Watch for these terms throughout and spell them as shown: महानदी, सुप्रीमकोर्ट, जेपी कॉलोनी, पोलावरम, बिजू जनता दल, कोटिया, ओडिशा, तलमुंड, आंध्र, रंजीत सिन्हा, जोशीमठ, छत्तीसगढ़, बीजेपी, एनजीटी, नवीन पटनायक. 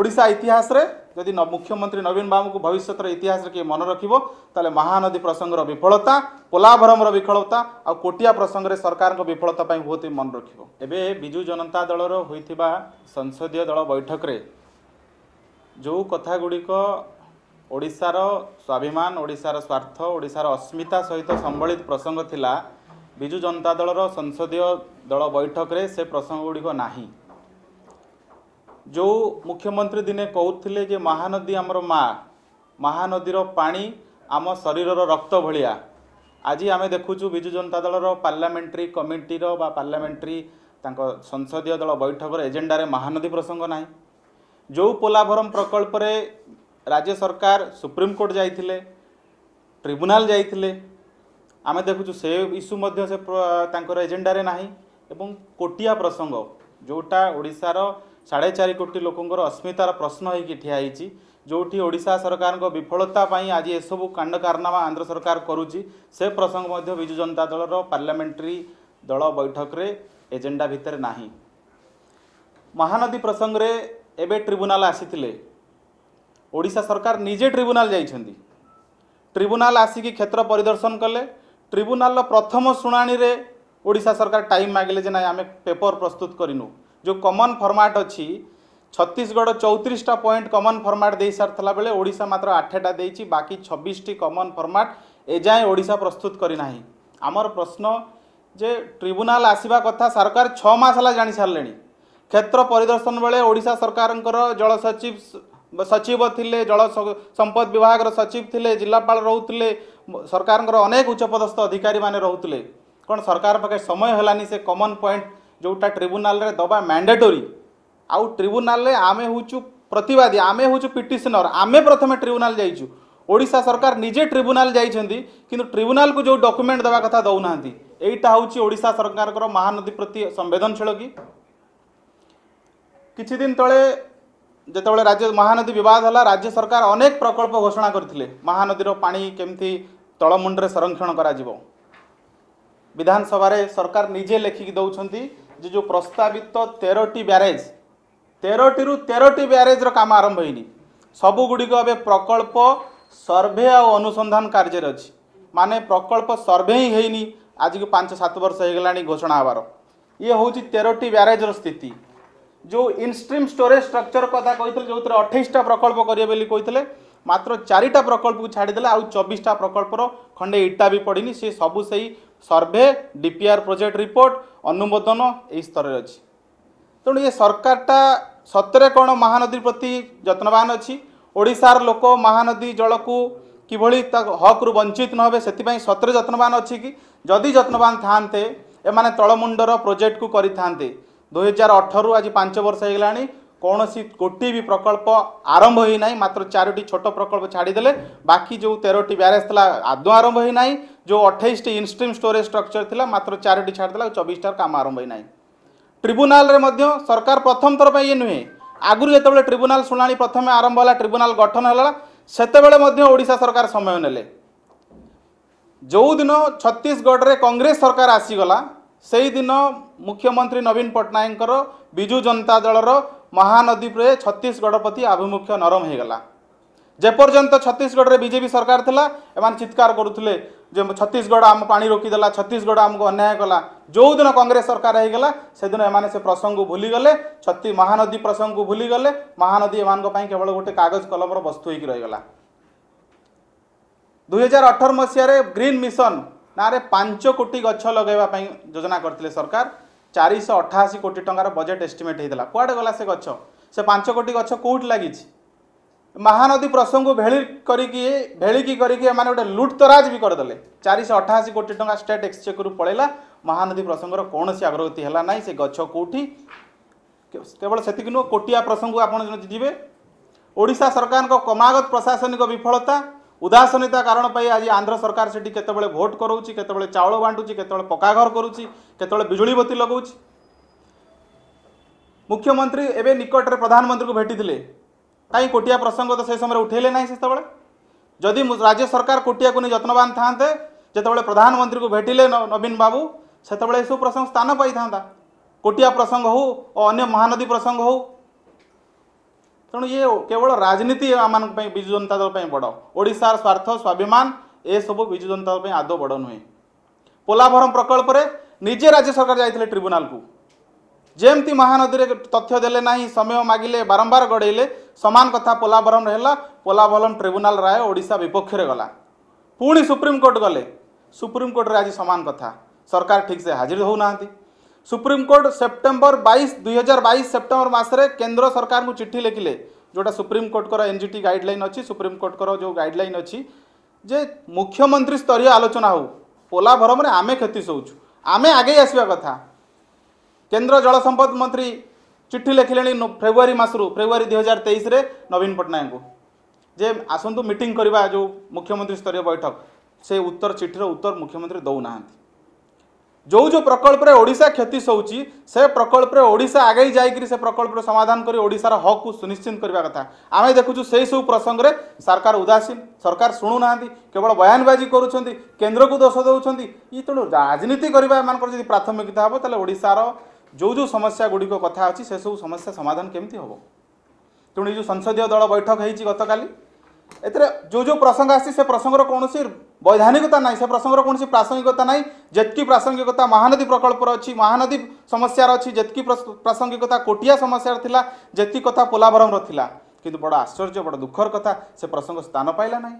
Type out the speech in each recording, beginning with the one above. ओडिशा इतिहास रे जदि मुख्यमंत्री नवीन बाबू को भविष्य इतिहास किए मन रखिबो ताले महानदी प्रसंगर विफलता पोलावरम विफलता आ कोटिया प्रसंग रे सरकार विफलता बहुत ही मन रखिबो। एबे बिजू जनता दल रो होइथिबा संसदीय दल बैठक रे जो कथा गुड़िक ओडिशार स्वाभिमान ओडिशार स्वार्थ ओडिशार अस्मिता सहित संबलित प्रसंग थिला बिजू जनता दल संसदीय दल बैठक रे से प्रसंग गुड़िक नाही। जो मुख्यमंत्री दिने कहउथिले जे महानदी आमर माँ महानदीर पानी आम शरीर रक्त भलिया आज आम देखुचु बिजू जनता दल पार्लियामेंट्री कमिटीर बा पार्लियामेंट्री संसदीय दल बैठक एजेंडारे महानदी प्रसंग नाही। जो पोलावरम प्रकल्प रे राज्य सरकार सुप्रीमकोर्ट जाइथिले ट्रिब्यूनल जाइथिले आमे देखुछु से इश्यू मध्य से तांकर एजेंडारे नाही। एवं कोटिया प्रसंग जोटा ओडिशार 4.5 कोटी लोकंकर अस्मितार प्रश्न होइकि ठिया होइछि जोठी ओडिशा सरकार को विफलता पाई आज ए सबु कांड कारनामा आंध्र सरकार करुछि से प्रसंग मध्य बिजू जनता दल पार्लियामेंट्री दल बैठक रे एजेंडा भितर नाही। महानदी प्रसंग रे एबे ट्रिब्यूनल आसीथिले ओडिशा सरकार निजे ट्रिब्यूनल जाइछन्ती ट्रिब्यूनल आसिकी क्षेत्र परिदर्शन कले ट्रिब्यूनल प्रथम सुनानी रे ओडिशा सरकार टाइम मागिले जे ना आमे पेपर प्रस्तुत करिनु जो कॉमन फॉर्मेट अछि छत्तीसगढ़ 34टा पॉइंट कॉमन फॉर्मेट दे सारथला बेले ओडिशा मात्र 8टा देछि बाकी 26टी कॉमन फॉर्मेट ए जाय ओडिशा प्रस्तुत करि नाही। आमर प्रश्न जे ट्रिब्यूनल आसीबा कथा सरकार 6 मास हला जानि सारलेनी क्षेत्र परिदर्शन बेले ओडिशा सरकारंकर जल सचिव थिले जल संपद विभाग रो सचिव थिले जिलापाल रहउथिले सरकारंकर अनेक उच्चपदस्थ अधिकारी माने रहउथिले कोन सरकार पाके समय हलानी से कॉमन पॉइंट जोटा ट्रिब्यूनल रे दबा मैंडेटरी आउ ट्रिब्यूनल रे आमे होचु प्रतिवादी आमे होचु पिटिशनर आमे प्रथम ट्रिब्यूनल जाइचु ओडिशा सरकार निजे ट्रिब्यूनल जाइछन्ती किंतु ट्रिब्यूनल को जो डॉक्यूमेंट दबा कथा दउ नाहंती एटा होउची ओडिशा सरकारंकर महानदी प्रति संवेदनशील की। किछि दिन तळे जेतेबेले राज्य महानदी विवाद हला राज्य सरकार अनेक प्रकल्प घोषणा करथिले महानदीर पानी केमथि तलमुंड रे संरक्षण करा जिवो विधानसभा रे सरकार निजे लेखिक दउछन्ती जे जो प्रस्तावित 13टी ब्यारेज 13 रु 13टी ब्यारेज रो काम आरंभ होइनी सबु गुडी को अबे प्रकल्प सर्वे आ अनुसंधान कार्य रे अछि माने प्रकल्प सर्वे ही हेइनी आज के 5-7 वर्ष हे गेलानी घोषणा हबार ये होउची 13टी ब्यारेज रो स्थिति। जो इनस्ट्रीम स्टोरेज स्ट्रक्चर कथा कहते जो 28टा प्रकल्प करेंगे मात्र 4टा प्रकल्प को छाड़देले आउ 24टा प्रकल्पर खंडे इटा भी पड़नी सी सबू से सर्भे डीपीआर प्रोजेक्ट रिपोर्ट अनुमोदन यही स्तर अच्छी तेणु ये सरकारटा सतरे कौन महानदी प्रति यत्नवान अच्छी ओडिशार लोक महानदी जल को किभली हक रु वंचित न होबे सेतिपई सतरे यत्नवान अच्छी कि जदि यत्नवान थानते एमाने तलमुंडर प्रोजेक्ट को करि थानते 2018 आज 5 वर्ष होगलानी कौन सी गोटे भी प्रकल्प आरंभ ही ना मात्र 4टी छोट प्रकल्प छाड़देले बाकी जो 13टी ब्यारेज था आदौ आरंभ ही ना जो 28टी इनस्ट्रीम स्टोरेज स्ट्रक्चर था मात्र 4टी छाड़देला 24टार काम आरंभ ही ना। ट्रिब्यूनल रे मध्य सरकार प्रथम थर पर ये नुहे आगुरी जितेबाला ट्रिब्यूनल शुणाणी प्रथम आरंभ है ट्रिब्यूनल गठन है सेतेबेले ओडिशा सरकार समय नेले जो दिन छत्तीसगढ़ में कांग्रेस सरकार आसीगला सही दिन मुख्यमंत्री नवीन पटनायक बिजू जनता दल महानदी पर छत्तीसगढ़ प्रति आभिमुख्य नरम होगला जेपर्यंत छत्तीसगढ़ में बीजेपी सरकार थला एमान चित्कार करुले छत्तीसगढ़ आम पानी रोकीदेला छत्तीसगढ़ आमको अन्याय कला जो दिन कांग्रेस सरकार होगला से दिन एमाने से प्रसंग को भूलीगले महानदी प्रसंग को भूलीगले महानदी एमानक पई केवल गोटे कागज कलमर वस्तु होकर रहीगला। 2018 मसीह ग्रीन मिशन नारे 5 कोटी गछ लगेवाई योजना करते सरकार 488 कोटी टंकार बजेट एस्टिमेट होता कुआडे गला से गछ से 5 कोटी गछ कौटी लगी महानदी प्रसंग को भेलिकी करके गोटे लुटतराज भी करदे 488 कोटी टंका स्टेट एक्सचेकरु पड़ेगा महानदी प्रसंगर कौन सी अग्रगति है ना से गछ कौटी केवल से नुह कोटिया प्रसंग आज जी ओडिशा सरकार को क्रमागत प्रशासनिक विफलता उदासीनता कारण पर आज आंध्र सरकार से केतबेले भोट करोची केतबेले चाउल बांटूची केतबेले पक्काघर करुच्ची केतबेले बिजुली बत्ती लगाउची। मुख्यमंत्री एबे निकट रे प्रधानमंत्री को भेटिथिले कहीं कोटिया प्रसंग तो से समय उठेले ना से जदि राज्य सरकार कोटिया को नहीं यत्नवान थाते जितेबाला प्रधानमंत्री को भेटिले नवीन बाबू सेतबेले सब प्रसंग स्थान पाई था कोटिया प्रसंग हो और अन्य महानदी प्रसंग हो। तेणु ये केवल राजनीति आम बिजू जनता दल बड़ ओडिशार स्वार्थ स्वाभिमान ए सब बिजू जनता दल आदौ बड़ नुहे। पोलावरम प्रकल्प रे निजे राज्य सरकार जाइथिले ट्रिब्यूनल को जेमती महानदी रे तथ्य देले नाही समय मागिले बारंबार गड़ेले समान कथा पोलावरम रहला। पोलावरम ट्रिब्यूनल राय ओडिशा विपक्ष रे गला, पुणी सुप्रीमकोर्ट गले। सुप्रीमकोर्ट रे आज समान कथा, सरकार ठीक से हाजिर हो नांती। सुप्रीमकोर्ट सेप्टेम्बर 2022 सेप्टेम्बर मासरे केंद्र सरकार को चिट्ठी लिखिले जोटा सुप्रीमकोर्ट को एनजीटी गाइडलाइन अच्छी। सुप्रीमकोर्ट को जो गाइडलाइन अच्छी जे मुख्यमंत्री स्तरीय आलोचना हो पोलावरम रे आमे क्षति सोचु आमे आगे आसवा कथा। केंद्र जल संपद मंत्री चिट्ठी लिखिले फेब्रुआरी मासरू फेब्रुआरी 2023 रे नवीन पटनायक को जे आसंतु मीटिंग करवा जो मुख्यमंत्री स्तरीय बैठक से उत्तर चिट्ठीर उत्तर मुख्यमंत्री दौना। जो प्रकल्प रे ओडिशा क्षति सोची से प्रकल्प रे ओडिशा आगे जाइकरी से प्रकल्प समाधान करी ओडिशार हक को सुनिश्चित करवा कथा। आमे देखुछु सेही सब प्रसंग रे सरकार उदासीन, सरकार सुनु नांती, केवल बयानबाजी करूछंती, केंद्र को दोष दउछंती। ई तो राजनीति करबा मानकर जदी प्राथमिकता हबो तले ओडिशार जो समस्या गुडी को कथा अछि से सब समस्या समाधान केमती हबो। तेणु जो संसदीय दल बैठक हेछि गतकाली एतरे जो प्रसंग आसी से प्रसंगर कौन वैधानिकता ना, से प्रसंगर कौन प्रासंगिकता ना। जेतकी प्रासंगिकता महानदी प्रकल्पर अच्छी, महानदी समस्यार अच्छी, जेतकी प्रासंगिकता कोटिया समस्यार थिला, जेतकी कथा पोलावरम थिला, किंतु बड़ा आश्चर्य बड़ा दुखर कथा से प्रसंग स्थान पाइला ना।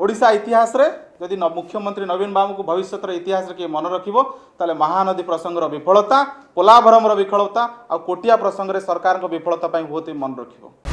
ओडिशा इतिहास रे यदि मुख्यमंत्री नवीन बाबू को भविष्य इतिहास रे के मन रखिबो ताले महानदी प्रसंगर विफलता, पोलावरम विफलता आ कोटिया प्रसंग रे सरकार विफलता मन रखिबो।